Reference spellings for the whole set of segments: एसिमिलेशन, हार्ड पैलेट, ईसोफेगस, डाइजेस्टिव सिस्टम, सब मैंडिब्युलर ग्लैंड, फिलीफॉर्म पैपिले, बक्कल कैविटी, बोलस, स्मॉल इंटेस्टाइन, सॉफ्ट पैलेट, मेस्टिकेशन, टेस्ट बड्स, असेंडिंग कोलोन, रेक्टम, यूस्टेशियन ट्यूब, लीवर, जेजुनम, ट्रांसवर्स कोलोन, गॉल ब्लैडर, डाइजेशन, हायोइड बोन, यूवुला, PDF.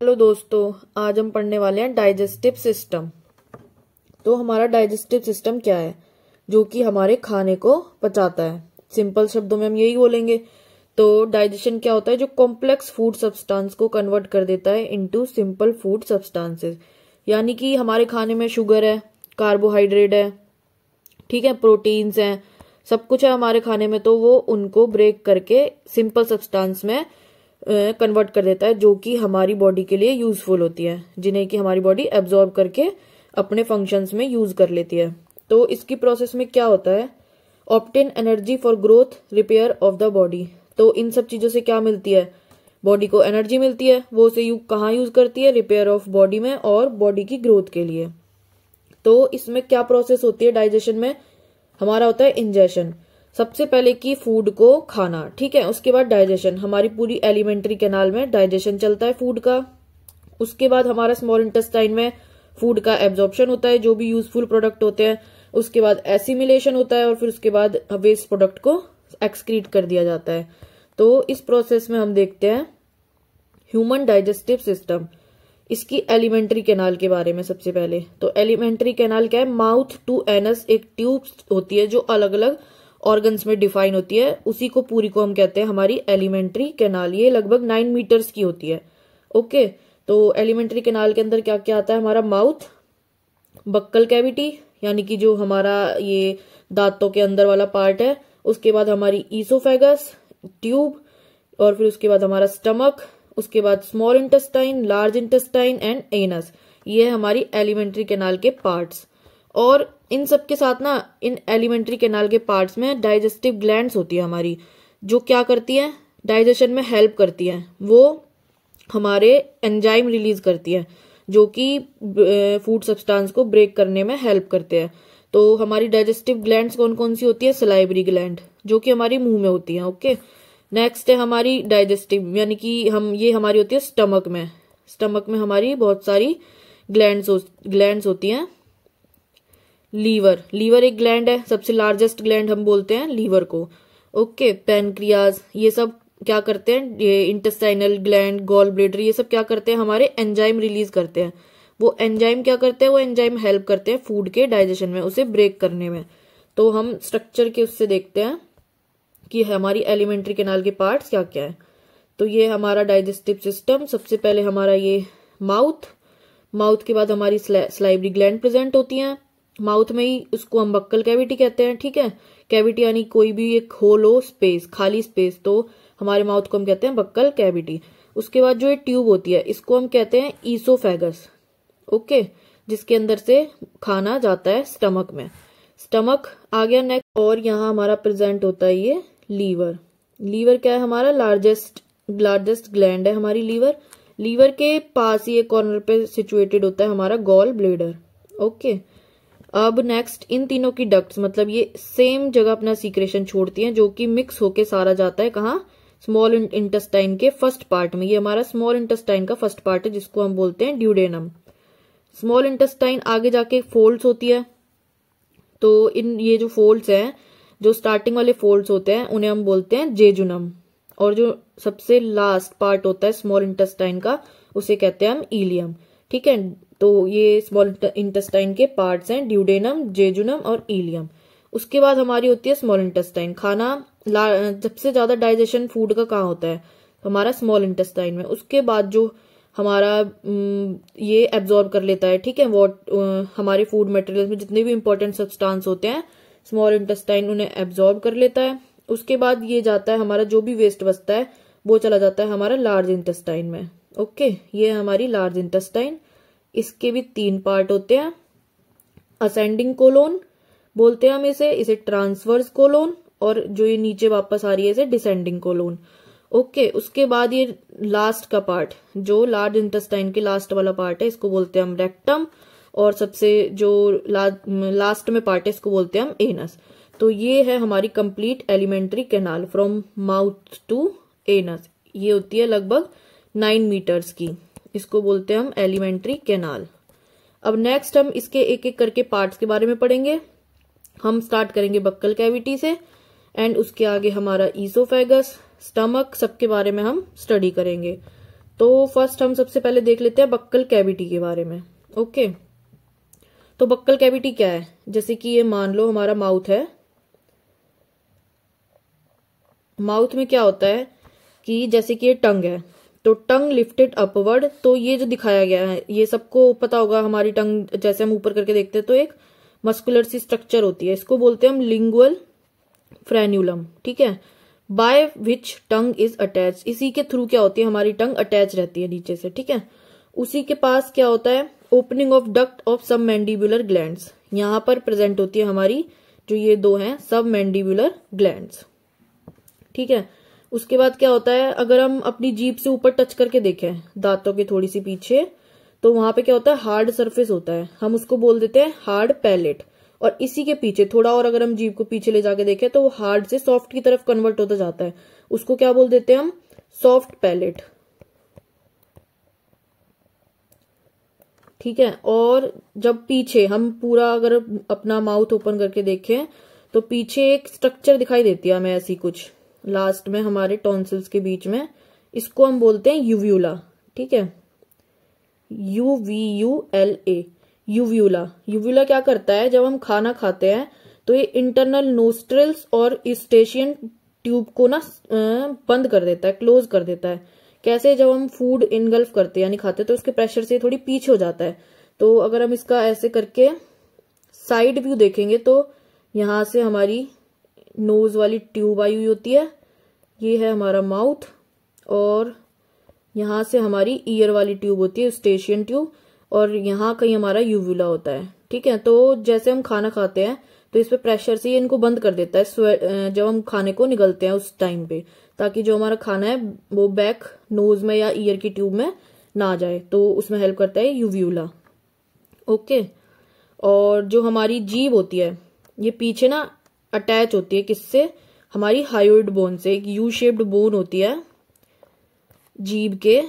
Hello दोस्तों, आज हम पढ़ने वाले हैं डाइजेस्टिव सिस्टम। तो हमारा डाइजेस्टिव सिस्टम क्या है? जो कि हमारे खाने को पचाता है। सिंपल शब्दों में हम यही बोलेंगे। तो डाइजेशन क्या होता है? जो कॉम्प्लेक्स फूड सब्सटेंस को कन्वर्ट कर देता है इनटू सिंपल फूड सब्सटेंसेस। यानी कि हमारे खाने में शुगर है, कार्बोहाइड्रेट है, ठीक है, प्रोटीन्स हैं, सब कुछ है हमारे खाने में। तो वो उनको ब्रेक करके सिंपल सब्सटेंस में कन्वर्ट कर देता है, जो कि हमारी बॉडी के लिए यूजफुल होती है, जिन्हें कि हमारी बॉडी एब्जॉर्ब करके अपने फंक्शंस में यूज कर लेती है। तो इसकी प्रोसेस में क्या होता है? Obtain energy for growth, repair of the body. तो इन सब चीजों से क्या मिलती है? बॉडी को एनर्जी मिलती है। वो उसे कहाँ यूज करती है? रिपेयर ऑफ बॉडी में और बॉडी की ग्रोथ के लिए। तो इसमें क्या प्रोसेस होती है डाइजेशन में? हमारा होता है इंजेशन, सबसे पहले कि फूड को खाना, ठीक है। उसके बाद डाइजेशन, हमारी पूरी एलिमेंट्री कैनाल में डाइजेशन चलता है फूड का। उसके बाद हमारा स्मॉल इंटेस्टाइन में फूड का एब्जॉर्प्शन होता है, जो भी यूजफुल प्रोडक्ट होते हैं। उसके बाद एसिमिलेशन होता है और फिर उसके बाद वेस्ट प्रोडक्ट को एक्सक्रीट कर दिया जाता है। तो इस प्रोसेस में हम देखते हैं ह्यूमन डाइजेस्टिव सिस्टम, इसकी एलिमेंट्री कैनाल के बारे में सबसे पहले। तो एलिमेंट्री कैनाल क्या है? माउथ टू एनस एक ट्यूब होती है जो अलग अलग ऑर्गन्स में डिफाइन होती है। उसी को पूरी को हम कहते हैं हमारी एलिमेंट्री कैनाल। ये लगभग 9 मीटर्स की होती है। ओके, तो एलिमेंट्री कैनाल के अंदर क्या क्या आता है? हमारा माउथ, बक्कल कैविटी, यानी कि जो हमारा ये दांतों के अंदर वाला पार्ट है। उसके बाद हमारी ईसोफेगस ट्यूब, और फिर उसके बाद हमारा स्टमक, उसके बाद स्मॉल इंटेस्टाइन, large intestine and anus. ये है हमारी एलिमेंट्री कैनाल के पार्ट्स। और इन सब के साथ ना, इन एलिमेंट्री कैनाल के पार्ट्स में डाइजेस्टिव ग्लैंड्स होती है हमारी, जो क्या करती है? डाइजेशन में हेल्प करती है। वो हमारे एंजाइम रिलीज करती है, जो कि फूड सब्सटेंस को ब्रेक करने में हेल्प करते हैं। तो हमारी डाइजेस्टिव ग्लैंड्स कौन कौन सी होती है? सैलिवरी ग्लैंड, जो कि हमारी मुंह में होती है। ओके, नेक्स्ट है हमारी डाइजेस्टिव, यानी कि हम ये हमारी होती है स्टमक में। स्टमक में हमारी बहुत सारी ग्लैंड्स होती हैं। लीवर एक ग्लैंड है, सबसे लार्जेस्ट ग्लैंड हम बोलते हैं लीवर को। ओके, पेनक्रियाज, ये सब क्या करते हैं? ये इंटेस्टाइनल ग्लैंड, गॉल ब्लैडर, ये सब क्या करते हैं? हमारे एंजाइम रिलीज करते हैं। वो एंजाइम क्या करते हैं? वो एंजाइम हेल्प करते हैं फूड के डाइजेशन में, उसे ब्रेक करने में। तो हम स्ट्रक्चर के उससे देखते हैं कि हमारी एलिमेंट्री कैनाल के पार्ट्स क्या क्या है। तो ये हमारा डाइजेस्टिव सिस्टम, सबसे पहले हमारा ये माउथ के बाद हमारी सैलिवरी ग्लैंड प्रेजेंट होती हैं। माउथ में ही उसको हम बक्कल कैविटी कहते हैं, ठीक है। कैविटी यानी कोई भी एक होल हो, स्पेस, खाली स्पेस, तो हमारे माउथ को हम कहते हैं बक्कल कैविटी। उसके बाद जो ये ट्यूब होती है, इसको हम कहते हैं ईसोफेगस, ओके, जिसके अंदर से खाना जाता है स्टमक में। स्टमक आ गया नेक्स्ट, और यहाँ हमारा प्रेजेंट होता है ये लीवर। लीवर क्या है? हमारा लार्जेस्ट ग्लैंड है हमारी लीवर। लीवर के पास ही एक कॉर्नर पे सिचुएटेड होता है हमारा गॉल ब्लैडर। ओके, अब नेक्स्ट, इन तीनों की डक्ट्स, मतलब ये सेम जगह अपना सीक्रेशन छोड़ती हैं, जो कि मिक्स होके सारा जाता है कहाँ? स्मॉल इंटेस्टाइन के फर्स्ट पार्ट में। ये हमारा स्मॉल इंटेस्टाइन का फर्स्ट पार्ट है, जिसको हम बोलते हैं ड्यूडेनम। स्मॉल इंटेस्टाइन आगे जाके फोल्ड्स होती है। तो इन ये जो फोल्ड्स हैं, जो स्टार्टिंग वाले फोल्ड्स होते हैं, उन्हें हम बोलते हैं जेजुनम। और जो सबसे लास्ट पार्ट होता है स्मॉल इंटेस्टाइन का, उसे कहते हैं हम इलियम, ठीक है। तो ये स्मॉल इंटेस्टाइन के पार्ट्स हैं ड्यूडेनम, जेजुनम और इलियम। उसके बाद हमारी होती है स्मॉल इंटेस्टाइन। खाना सबसे ज्यादा डाइजेशन फूड का कहाँ होता है? हमारा स्मॉल इंटेस्टाइन में। उसके बाद जो हमारा ये एब्जॉर्ब कर लेता है, ठीक है, हमारे फूड मटेरियल में जितने भी इम्पोर्टेंट सब्सटेंस होते हैं, स्मॉल इंटेस्टाइन उन्हें एब्जॉर्ब कर लेता है। उसके बाद ये जाता है, हमारा जो भी वेस्ट बचता है वो चला जाता है हमारा लार्ज इंटेस्टाइन में। ओके, ये हमारी लार्ज इंटेस्टाइन। इसके भी 3 पार्ट होते हैं। असेंडिंग कोलोन बोलते हैं हम इसे ट्रांसवर्स कोलोन, और जो ये नीचे वापस आ रही है इसे डिसेंडिंग कोलोन। ओके, उसके बाद ये लास्ट का पार्ट, जो लार्ज इंटेस्टाइन के लास्ट वाला पार्ट है, इसको बोलते हैं हम रेक्टम। और सबसे जो लास्ट में पार्ट है, इसको बोलते हैं हम एनस। तो ये है हमारी complete alimentary canal from mouth to anus. ये होती है लगभग 9 मीटर्स की, इसको बोलते हैं हम एलिमेंट्री कैनाल। अब नेक्स्ट हम इसके एक एक करके पार्ट्स के बारे में पढ़ेंगे। हम स्टार्ट करेंगे बक्कल कैविटी से। एंड उसके आगे हमारा ईसोफेगस, स्टमक, सबके बारे में हम स्टडी करेंगे। तो फर्स्ट हम सबसे पहले देख लेते हैं बक्कल कैविटी के बारे में। ओके, तो बक्कल कैविटी क्या है? जैसे कि ये मान लो हमारा माउथ है। माउथ में क्या होता है कि जैसे कि ये टंग है, तो टंग लिफ्टेड अपवर्ड, तो ये जो दिखाया गया है ये सबको पता होगा। हमारी टंग जैसे हम ऊपर करके देखते हैं तो एक मस्कुलर सी स्ट्रक्चर होती है, इसको बोलते हैं हम लिंगुअल फ्रेन्युलम, ठीक है, by which tongue is attach. इसी के थ्रू क्या होती है, हमारी टंग अटैच रहती है नीचे से, ठीक है। उसी के पास क्या होता है, ओपनिंग ऑफ डक्ट ऑफ सब मैंडिब्युलर ग्लैंड्स, यहाँ पर प्रेजेंट होती है हमारी जो ये दो हैं सब मैंडिब्युलर ग्लैंड्स, ठीक है। उसके बाद क्या होता है, अगर हम अपनी जीभ से ऊपर टच करके देखें दांतों के थोड़ी सी पीछे, तो वहां पे क्या होता है, हार्ड सरफेस होता है, हम उसको बोल देते हैं हार्ड पैलेट। और इसी के पीछे थोड़ा और अगर हम जीभ को पीछे ले जाके देखें तो वो हार्ड से सॉफ्ट की तरफ कन्वर्ट होता जाता है, उसको क्या बोल देते हैं हम, सॉफ्ट पैलेट, ठीक है। और जब पीछे हम पूरा अगर अपना माउथ ओपन करके देखें तो पीछे एक स्ट्रक्चर दिखाई देती है हमें ऐसी कुछ लास्ट में हमारे टॉन्सिल्स के बीच में, इसको हम बोलते हैं यूवुला, ठीक है, UVULA, यूवुला। यूवुला क्या करता है, जब हम खाना खाते हैं तो ये इंटरनल नोस्ट्रल्स और ईस्टेशियन ट्यूब को ना बंद कर देता है, क्लोज कर देता है। कैसे, जब हम फूड इनगल्फ करते हैं यानी खाते हैं तो उसके प्रेशर से थोड़ी पीछे हो जाता है। तो अगर हम इसका ऐसे करके साइड व्यू देखेंगे तो यहाँ से हमारी नोज वाली ट्यूब आई हुई होती है, ये है हमारा माउथ, और यहाँ से हमारी ईयर वाली ट्यूब होती है यूस्टेशियन ट्यूब, और यहाँ कहीं हमारा यूवुला होता है, ठीक है। तो जैसे हम खाना खाते हैं तो इस पे प्रेशर से ये इनको बंद कर देता है जब हम खाने को निगलते हैं उस टाइम पे, ताकि जो हमारा खाना है वो बैक नोज में या ईयर की ट्यूब में ना जाए, तो उसमें हेल्प करता है यूवुला। ओके, और जो हमारी जीभ होती है ये पीछे ना अटैच होती है किससे, हमारी हायोइड बोन से, एक यू शेप्ड बोन होती है जीभ के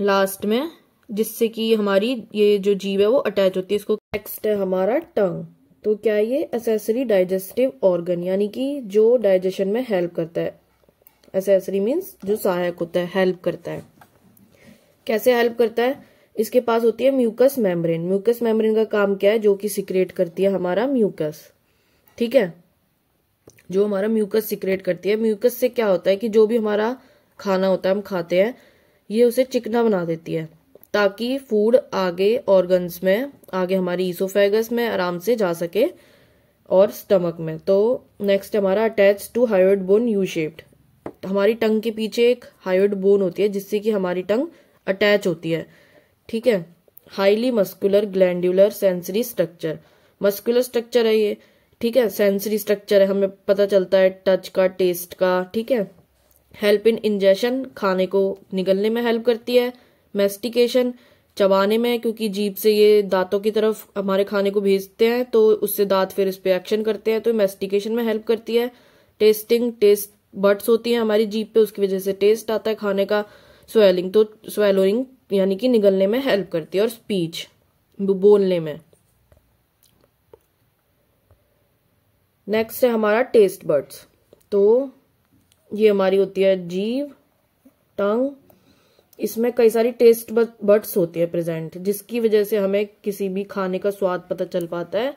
लास्ट में, जिससे कि हमारी ये जो जीभ है वो अटैच होती है इसको। नेक्स्ट है हमारा टंग, तो क्या ये एसेसरी डाइजेस्टिव ऑर्गन, यानी कि जो डाइजेशन में हेल्प करता है, एसेसरी मीन्स जो सहायक होता है, हेल्प करता है। कैसे हेल्प करता है, इसके पास होती है म्यूकस मेम्ब्रेन। म्यूकस मेम्ब्रेन का काम क्या है, जो कि सिक्रेट करती है हमारा म्यूकस, ठीक है, जो हमारा म्यूकस सिक्रेट करती है। म्यूकस से क्या होता है कि जो भी हमारा खाना होता है हम खाते हैं ये उसे चिकना बना देती है, ताकि फूड आगे ऑर्गन्स में, आगे हमारी ईसोफेगस में आराम से जा सके और स्टमक में। तो नेक्स्ट हमारा attach to हायोइड बोन U shaped, हमारी टंग के पीछे एक हायोइड बोन होती है जिससे कि हमारी टंग अटैच होती है, ठीक है। Highly muscular glandular sensory structure, muscular structure है ये, ठीक है, सेंसरी स्ट्रक्चर है, हमें पता चलता है टच का, टेस्ट का, ठीक है। हेल्प इन इंजेशन, खाने को निगलने में हेल्प करती है। मेस्टिकेशन, चबाने में, क्योंकि जीभ से ये दांतों की तरफ हमारे खाने को भेजते हैं तो उससे दांत फिर इस पे एक्शन करते हैं, तो मेस्टिकेशन में हेल्प करती है। टेस्टिंग, टेस्ट बड्स होती है हमारी जीभ पे, उसकी वजह से टेस्ट आता है खाने का। स्वेलिंग, तो स्वेलोइंग यानी कि निगलने में हेल्प करती है। और स्पीच, बोलने में। नेक्स्ट है हमारा टेस्ट बड्स, तो ये हमारी होती है जीभ, टंग, इसमें कई सारी टेस्ट बड्स होती है प्रेजेंट, जिसकी वजह से हमें किसी भी खाने का स्वाद पता चल पाता है,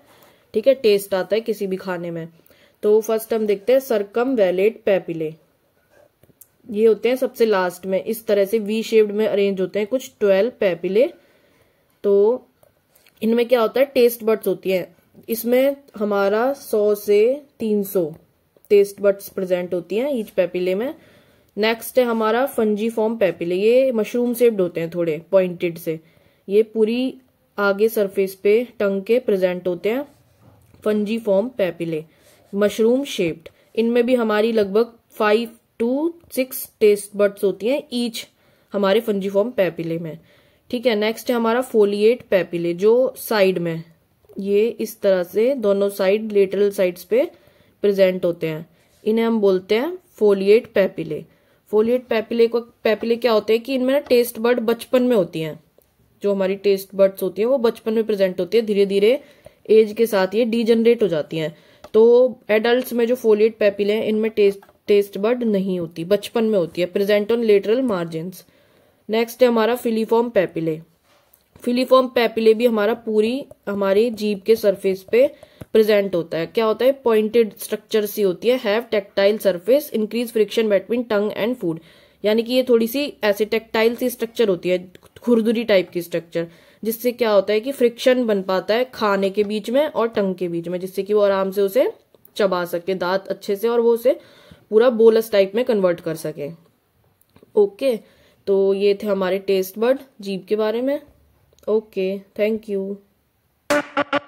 ठीक है, टेस्ट आता है किसी भी खाने में। तो फर्स्ट हम देखते हैं सर्कम वेलेट पैपिले, ये होते हैं सबसे लास्ट में, इस तरह से वी शेप्ड में अरेंज होते हैं कुछ 12 पैपिले। तो इनमें क्या होता है, टेस्ट बड्स होती है, इसमें हमारा 100 से 300 टेस्ट बड्स प्रेजेंट होती हैं ईच पैपिले में। नेक्स्ट है हमारा फंजीफॉर्म पैपिले, ये मशरूम शेप्ड होते हैं थोड़े पॉइंटेड से, ये पूरी आगे सरफेस पे टंग के प्रेजेंट होते हैं फंजीफॉर्म पैपिले, मशरूम शेप्ड। इनमें भी हमारी लगभग 5 to 6 टेस्ट बड्स होती हैं ईच हमारे फंजीफॉर्म पैपिले में, ठीक है। नेक्स्ट है हमारा फोलिएट पैपिले, जो साइड में ये इस तरह से दोनों साइड लेटरल साइड्स पे प्रेजेंट होते हैं, इन्हें हम बोलते हैं फोलिएट पैपिले। फोलिएट पैपिले को पैपिले क्या होते हैं कि इनमें ना टेस्ट बर्ड बचपन में होती हैं, जो हमारी टेस्ट बर्ड्स होती हैं वो बचपन में प्रेजेंट होती है, धीरे धीरे एज के साथ ये डीजनरेट हो जाती हैं। तो एडल्ट्स में जो फोलिएट पैपिले हैं इनमें टेस्ट बड नहीं होती, बचपन में होती है, present on lateral margins. Next है हमारा फिलीफॉर्म पैपिले। फिलीफॉर्म पैपिले भी हमारा पूरी हमारी जीभ के सरफेस पे प्रेजेंट होता है। क्या होता है? पॉइंटेड स्ट्रक्चर सी होती है, have tactile surface, increase friction between tongue and food, यानी कि ये थोड़ी सी ऐसे टेक्टाइल सी स्ट्रक्चर होती है, खुरदुरी टाइप की स्ट्रक्चर, जिससे क्या होता है कि फ्रिक्शन बन पाता है खाने के बीच में और टंग के बीच में, जिससे कि वो आराम से उसे चबा सके दांत अच्छे से और वो उसे पूरा बोलस टाइप में कन्वर्ट कर सके। ओके, तो ये थे हमारे टेस्ट बड जीभ के बारे में। Okay, thank you.